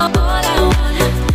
all I want.